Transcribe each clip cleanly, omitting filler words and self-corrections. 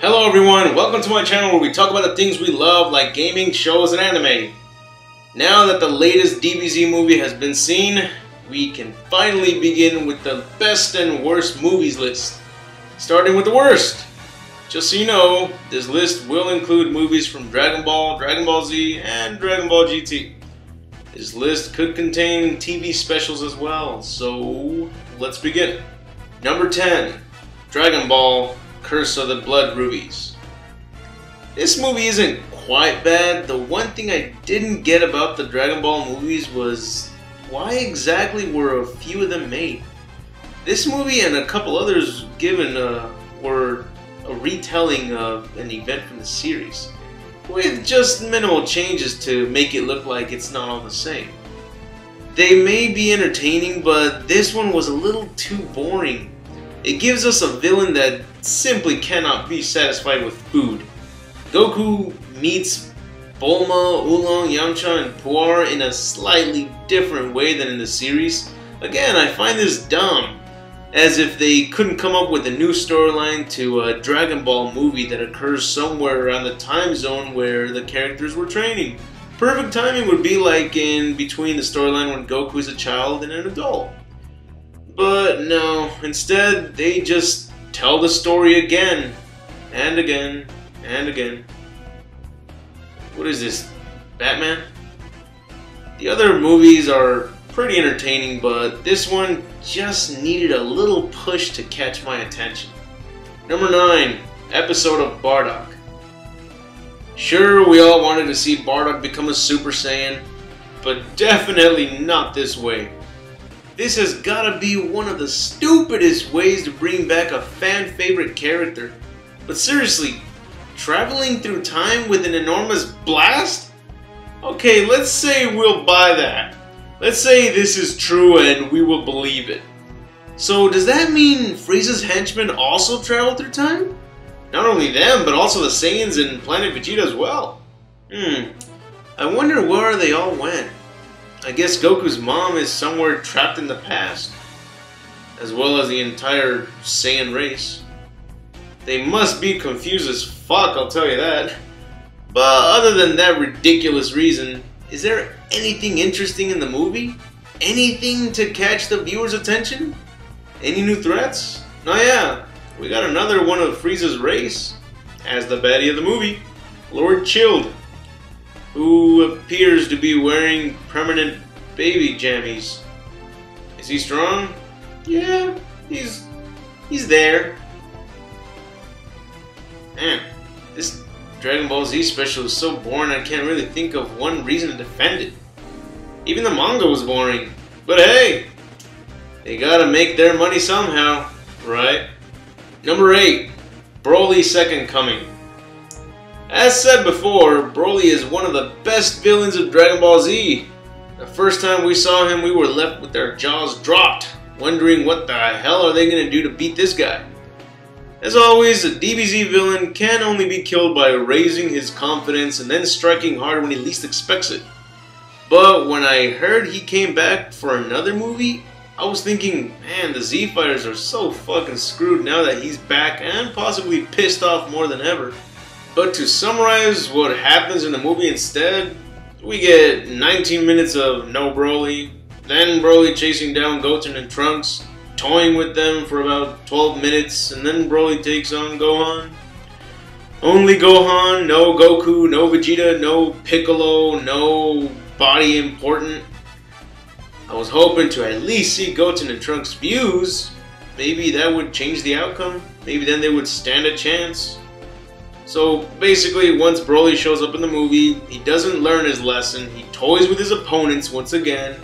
Hello everyone, welcome to my channel where we talk about the things we love like gaming, shows, and anime. Now that the latest DBZ movie has been seen, we can finally begin with the best and worst movies list. Starting with the worst. Just so you know, this list will include movies from Dragon Ball, Dragon Ball Z, and Dragon Ball GT. This list could contain TV specials as well, so let's begin. Number 10, Dragon Ball Curse of the Blood Rubies. This movie isn't quite bad. The one thing I didn't get about the Dragon Ball movies was why exactly were a few of them made. This movie and a couple others given were a retelling of an event from the series, with just minimal changes to make it look like it's not all the same. They may be entertaining, but this one was a little too boring. It gives us a villain that simply cannot be satisfied with food. Goku meets Bulma, Oolong, Yamcha, and Pu'ar in a slightly different way than in the series. Again, I find this dumb, as if they couldn't come up with a new storyline to a Dragon Ball movie that occurs somewhere around the time zone where the characters were training. Perfect timing would be like in between the storyline when Goku is a child and an adult. But no, instead they just tell the story again, and again, and again. What is this, Batman? The other movies are pretty entertaining, but this one just needed a little push to catch my attention. Number 9, Episode of Bardock. Sure, we all wanted to see Bardock become a Super Saiyan, but definitely not this way. This has gotta be one of the stupidest ways to bring back a fan favorite character. But seriously, traveling through time with an enormous blast? Okay, let's say we'll buy that. Let's say this is true and we will believe it. So does that mean Frieza's henchmen also travel through time? Not only them, but also the Saiyans and Planet Vegeta as well. I wonder where they all went. I guess Goku's mom is somewhere trapped in the past, as well as the entire Saiyan race. They must be confused as fuck, I'll tell you that. But other than that ridiculous reason, is there anything interesting in the movie? Anything to catch the viewer's attention? Any new threats? Oh yeah, we got another one of Frieza's race, as the baddie of the movie, Lord Chilled, who appears to be wearing permanent baby jammies. Is he strong? Yeah, he's there. Man, this Dragon Ball Z special is so boring I can't really think of one reason to defend it. Even the manga was boring. But hey, they gotta make their money somehow, right? Number 8, Broly Second Coming. As said before, Broly is one of the best villains of Dragon Ball Z. The first time we saw him, we were left with our jaws dropped, wondering what the hell are they going to do to beat this guy. As always, a DBZ villain can only be killed by raising his confidence and then striking hard when he least expects it. But when I heard he came back for another movie, I was thinking, man, the Z fighters are so fucking screwed now that he's back and possibly pissed off more than ever. But to summarize what happens in the movie instead, we get 19 minutes of no Broly, then Broly chasing down Goten and Trunks, toying with them for about 12 minutes, and then Broly takes on Gohan. Only Gohan, no Goku, no Vegeta, no Piccolo, no body important. I was hoping to at least see Goten and Trunks' views. Maybe that would change the outcome. Maybe then they would stand a chance. So basically, once Broly shows up in the movie, he doesn't learn his lesson, he toys with his opponents once again,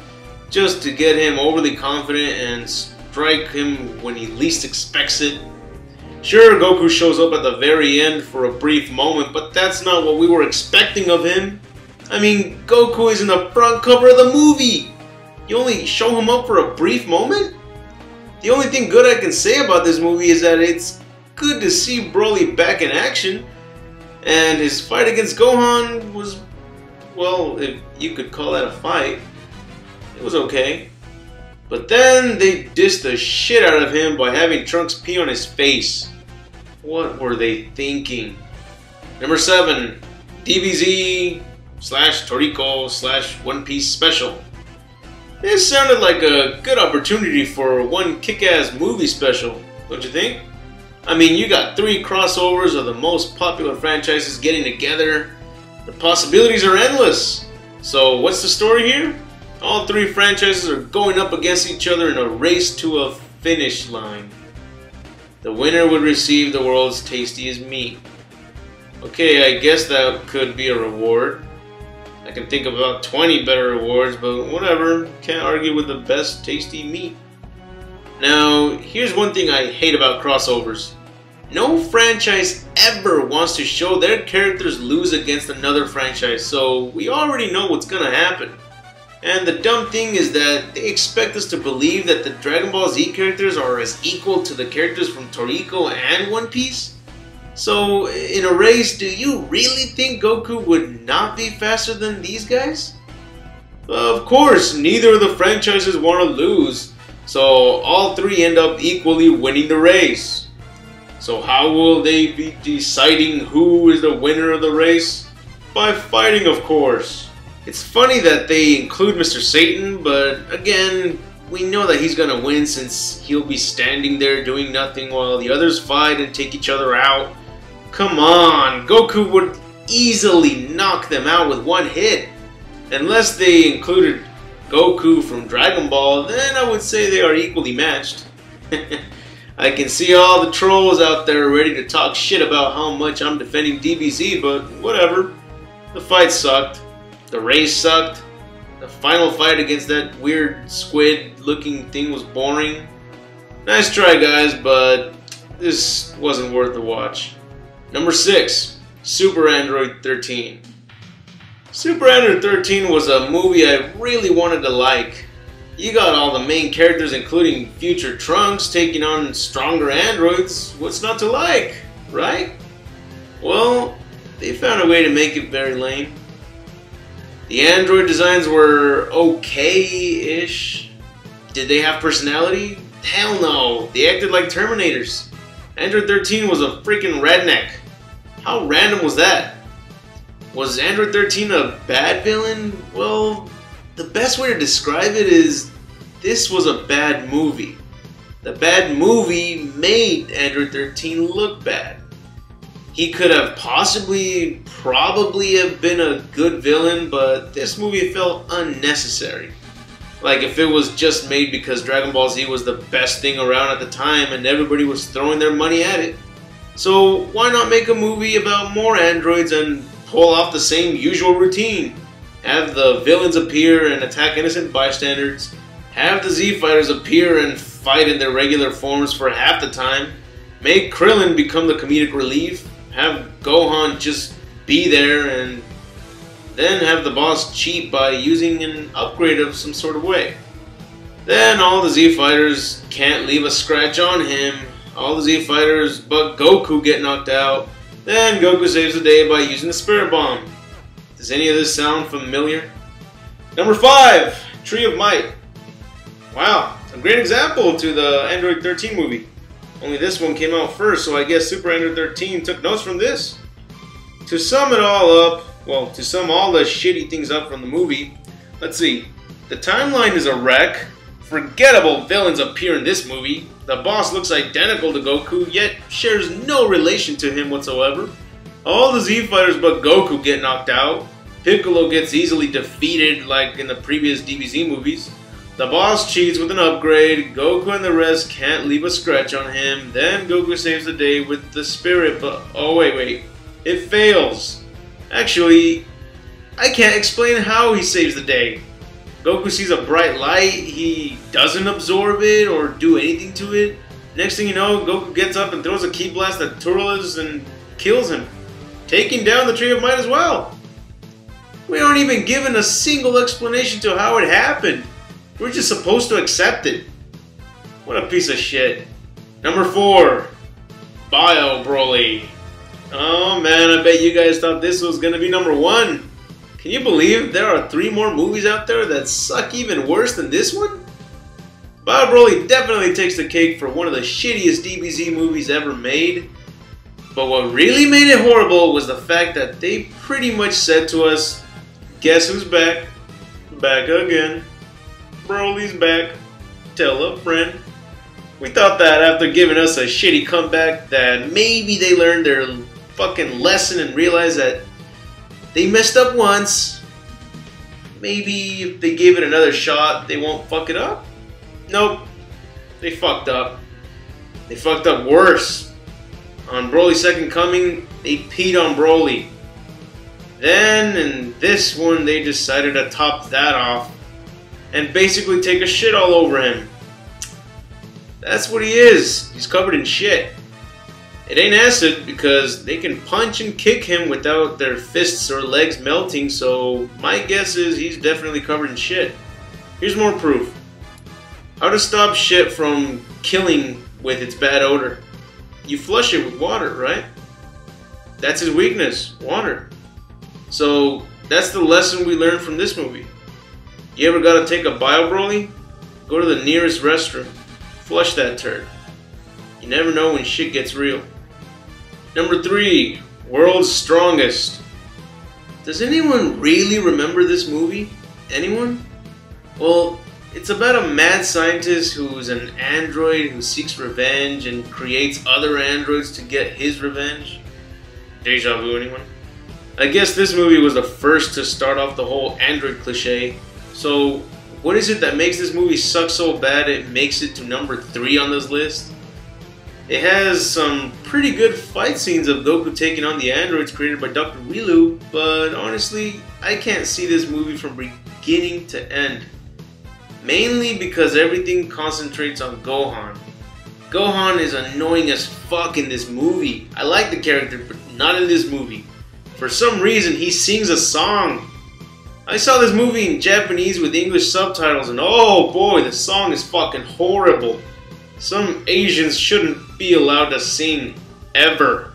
just to get him overly confident and strike him when he least expects it. Sure, Goku shows up at the very end for a brief moment, but that's not what we were expecting of him. I mean, Goku is in the front cover of the movie! You only show him up for a brief moment? The only thing good I can say about this movie is that it's good to see Broly back in action. And his fight against Gohan was, well, if you could call that a fight, it was okay. But then they dissed the shit out of him by having Trunks pee on his face. What were they thinking? Number 7, DBZ/Toriko/One Piece special. This sounded like a good opportunity for one kick-ass movie special, don't you think? I mean, you got 3 crossovers of the most popular franchises getting together. The possibilities are endless. So what's the story here? All 3 franchises are going up against each other in a race to a finish line. The winner would receive the world's tastiest meat. Okay, I guess that could be a reward. I can think of about 20 better rewards, but whatever. Can't argue with the best tasty meat. Now, here's one thing I hate about crossovers. No franchise ever wants to show their characters lose against another franchise, so we already know what's gonna happen. And the dumb thing is that they expect us to believe that the Dragon Ball Z characters are as equal to the characters from Toriko and One Piece. So, in a race, do you really think Goku would not be faster than these guys? Of course, neither of the franchises want to lose, so all 3 end up equally winning the race. So how will they be deciding who is the winner of the race? By fighting, of course. It's funny that they include Mr. Satan, but again, we know that he's gonna win since he'll be standing there doing nothing while the others fight and take each other out. Come on, Goku would easily knock them out with one hit. Unless they included Goku from Dragon Ball, then I would say they are equally matched. I can see all the trolls out there ready to talk shit about how much I'm defending DBZ, but whatever. The fight sucked. The race sucked. The final fight against that weird squid-looking thing was boring. Nice try, guys, but this wasn't worth the watch. Number 6, Super Android 13. Super Android 13 was a movie I really wanted to like. You got all the main characters, including future Trunks, taking on stronger androids. What's not to like, right? Well, they found a way to make it very lame. The android designs were okay-ish. Did they have personality? Hell no, they acted like Terminators. Android 13 was a freaking redneck. How random was that? Was Android 13 a bad villain? Well, the best way to describe it is this was a bad movie. The bad movie made Android 13 look bad. He could have probably have been a good villain, but this movie felt unnecessary. Like if it was just made because Dragon Ball Z was the best thing around at the time and everybody was throwing their money at it. So why not make a movie about more androids and pull off the same usual routine? Have the villains appear and attack innocent bystanders. Have the Z fighters appear and fight in their regular forms for half the time. Make Krillin become the comedic relief. Have Gohan just be there, and then have the boss cheat by using an upgrade of some sort of way. Then all the Z fighters can't leave a scratch on him. All the Z fighters but Goku get knocked out. Then Goku saves the day by using the spirit bomb. Does any of this sound familiar? Number 5, Tree of Might. Wow, a great example to the Android 13 movie. Only this one came out first, so I guess Super Android 13 took notes from this. To sum all the shitty things up from the movie, let's see. The timeline is a wreck. Forgettable villains appear in this movie. The boss looks identical to Goku, yet shares no relation to him whatsoever. All the Z fighters but Goku get knocked out. Piccolo gets easily defeated like in the previous DBZ movies. The boss cheats with an upgrade, Goku and the rest can't leave a scratch on him, then Goku saves the day with the spirit, but oh wait, it fails. Actually, I can't explain how he saves the day. Goku sees a bright light, he doesn't absorb it or do anything to it. Next thing you know, Goku gets up and throws a ki blast at Turles and kills him, taking down the Tree of Might as well. We aren't even given a single explanation to how it happened. We're just supposed to accept it. What a piece of shit. Number 4, Bio Broly. Oh man, I bet you guys thought this was gonna be number 1. Can you believe there are 3 more movies out there that suck even worse than this one? Bio Broly definitely takes the cake for one of the shittiest DBZ movies ever made. But what really made it horrible was the fact that they pretty much said to us, guess who's back? Back again. Broly's back. Tell a friend. We thought that after giving us a shitty comeback that maybe they learned their fucking lesson and realized that they messed up once. Maybe if they gave it another shot, they won't fuck it up? Nope. They fucked up. They fucked up worse. On Broly Second Coming, they peed on Broly. Then, in this one, they decided to top that off and basically take a shit all over him. That's what he is. He's covered in shit. It ain't acid because they can punch and kick him without their fists or legs melting, so my guess is he's definitely covered in shit. Here's more proof. How to stop shit from killing with its bad odor. You flush it with water, right? That's his weakness, water. So that's the lesson we learned from this movie. You ever gotta take a Bio Broly? Go to the nearest restroom. Flush that turd. You never know when shit gets real. Number 3, World's Strongest. Does anyone really remember this movie? Anyone? Well, it's about a mad scientist who's an android who seeks revenge and creates other androids to get his revenge. Deja vu, anyone? I guess this movie was the first to start off the whole android cliche. So, what is it that makes this movie suck so bad it makes it to number 3 on this list? It has some pretty good fight scenes of Goku taking on the androids created by Dr. Wheelu, but honestly, I can't see this movie from beginning to end. Mainly because everything concentrates on Gohan. Gohan is annoying as fuck in this movie. I like the character, but not in this movie. For some reason, he sings a song. I saw this movie in Japanese with English subtitles, and oh boy, the song is fucking horrible. Some Asians shouldn't be allowed to sing, ever.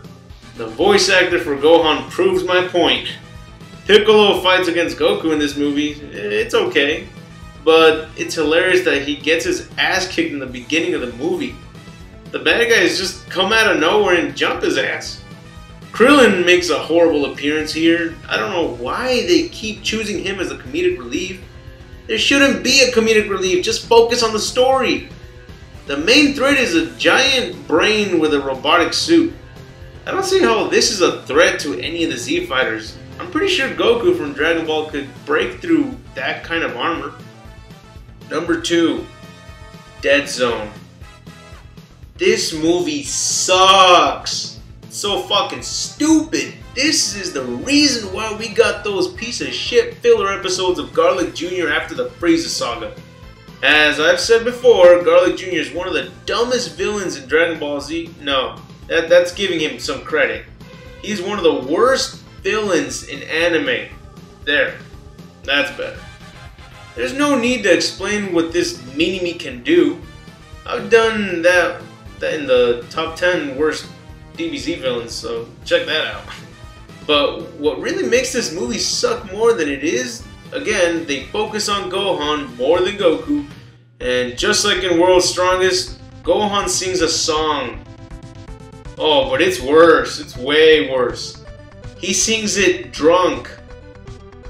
The voice actor for Gohan proves my point. Piccolo fights against Goku in this movie, it's okay. But it's hilarious that he gets his ass kicked in the beginning of the movie. The bad guys just come out of nowhere and jump his ass. Krillin makes a horrible appearance here. I don't know why they keep choosing him as a comedic relief. There shouldn't be a comedic relief, just focus on the story. The main threat is a giant brain with a robotic suit. I don't see how this is a threat to any of the Z fighters. I'm pretty sure Goku from Dragon Ball could break through that kind of armor. Number 2, Dead Zone. This movie sucks. It's so fucking stupid. This is the reason why we got those piece of shit filler episodes of Garlic Jr. after the Frieza saga. As I've said before, Garlic Jr. is one of the dumbest villains in Dragon Ball Z. No, that's giving him some credit. He's one of the worst villains in anime. There, that's better. There's no need to explain what this mini-me can do. I've done that in the top 10 worst DBZ villains, so check that out. But what really makes this movie suck more than it is, again, they focus on Gohan more than Goku, and just like in World's Strongest, Gohan sings a song. Oh, but it's worse. It's way worse. He sings it drunk.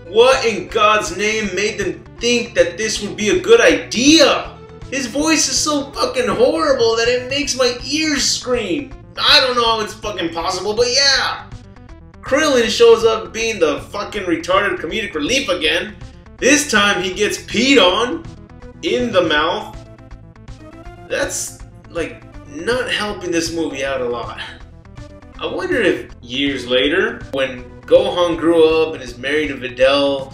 What in God's name made them think that this would be a good idea? His voice is so fucking horrible that it makes my ears scream. I don't know how it's fucking possible, but yeah. Krillin shows up being the fucking retarded comedic relief again. This time he gets peed on in the mouth. That's like not helping this movie out a lot. I wonder if years later, when Gohan grew up and is married to Videl,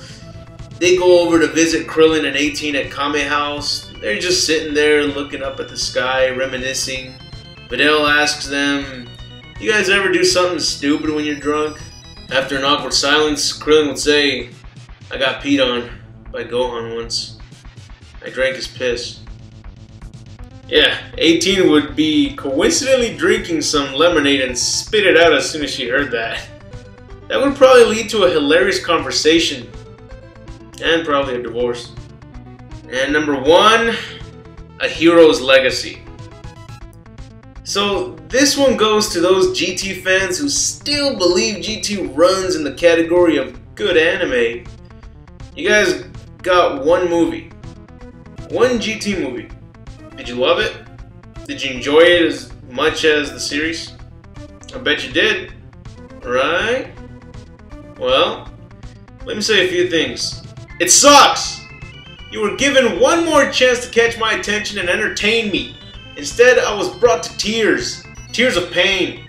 they go over to visit Krillin and 18 at Kame House. They're just sitting there looking up at the sky, reminiscing. Videl asks them, "You guys ever do something stupid when you're drunk?" After an awkward silence, Krillin would say, "I got peed on by Gohan once. I drank his piss." Yeah, 18 would be coincidentally drinking some lemonade and spit it out as soon as she heard that. That would probably lead to a hilarious conversation. And probably a divorce. And number 1, A Hero's Legacy. So this one goes to those GT fans who still believe GT runs in the category of good anime. You guys got one movie, one GT movie. Did you love it? Did you enjoy it as much as the series? I bet you did, right? Well, let me say a few things. It sucks! You were given one more chance to catch my attention and entertain me. Instead, I was brought to tears. Tears of pain.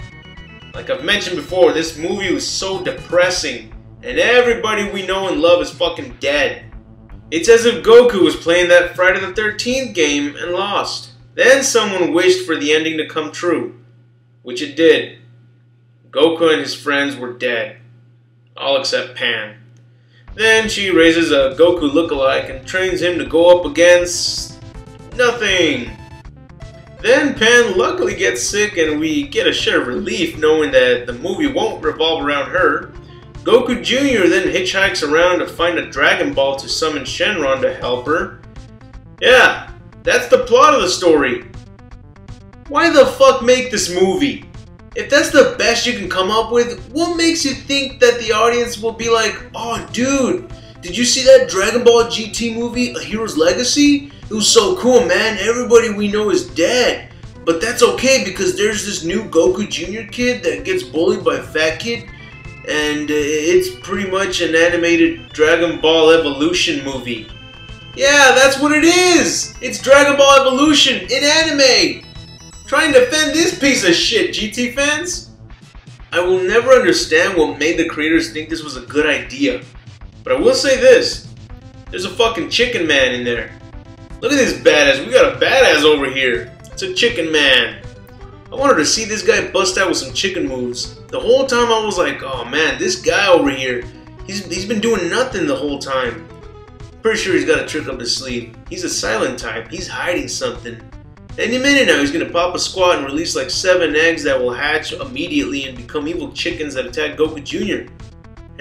Like I've mentioned before, this movie was so depressing. And everybody we know and love is fucking dead. It's as if Goku was playing that Friday the 13th game and lost. Then someone wished for the ending to come true. Which it did. Goku and his friends were dead. All except Pan. Then she raises a Goku lookalike and trains him to go up against nothing. Then Pan luckily gets sick and we get a share of relief knowing that the movie won't revolve around her. Goku Jr. then hitchhikes around to find a Dragon Ball to summon Shenron to help her. Yeah, that's the plot of the story. Why the fuck make this movie? If that's the best you can come up with, what makes you think that the audience will be like, "Oh dude, did you see that Dragon Ball GT movie, A Hero's Legacy? It was so cool, man, everybody we know is dead. But that's okay because there's this new Goku Jr. kid that gets bullied by a fat kid and it's pretty much an animated Dragon Ball Evolution movie." Yeah, that's what it is! It's Dragon Ball Evolution in anime! Try and defend this piece of shit, GT fans! I will never understand what made the creators think this was a good idea. But I will say this, there's a fucking chicken man in there. Look at this badass, we got a badass over here. It's a chicken man. I wanted to see this guy bust out with some chicken moves. The whole time I was like, oh man, this guy over here, he's been doing nothing the whole time. Pretty sure he's got a trick up his sleeve. He's a silent type, he's hiding something. Any minute now, he's gonna pop a squat and release like 7 eggs that will hatch immediately and become evil chickens that attack Goku Jr.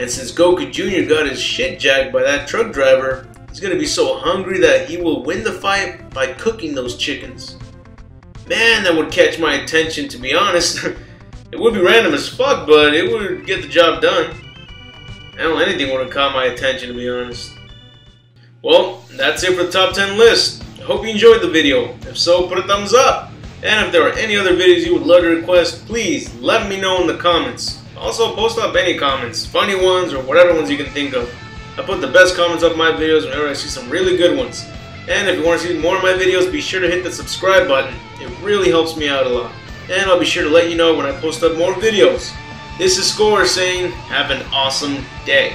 And since Goku Jr. got his shit jacked by that truck driver, he's gonna be so hungry that he will win the fight by cooking those chickens. Man, that would catch my attention, to be honest. It would be random as fuck, but it would get the job done. Hell, anything would have caught my attention, to be honest. Well, that's it for the top 10 list. Hope you enjoyed the video. If so, put a thumbs up. And if there are any other videos you would love to request, please let me know in the comments. Also, post up any comments, funny ones or whatever ones you can think of. I put the best comments up my videos whenever I see some really good ones. And if you want to see more of my videos, be sure to hit the subscribe button. It really helps me out a lot. And I'll be sure to let you know when I post up more videos. This is Score saying, have an awesome day.